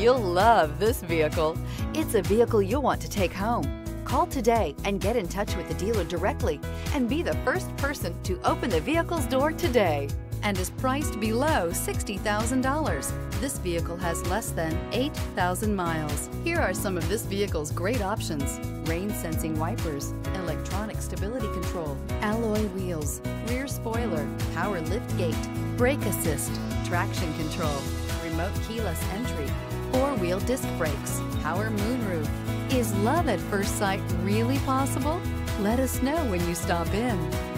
You'll love this vehicle. It's a vehicle you'll want to take home. Call today and get in touch with the dealer directly and be the first person to open the vehicle's door today. And is priced below $60,000. This vehicle has less than 8,000 miles. Here are some of this vehicle's great options: rain sensing wipers, electronic stability control, alloy wheels, rear spoiler, power lift gate, brake assist, traction control, remote keyless entry, four-wheel disc brakes, power moonroof. Is love at first sight really possible? Let us know when you stop in.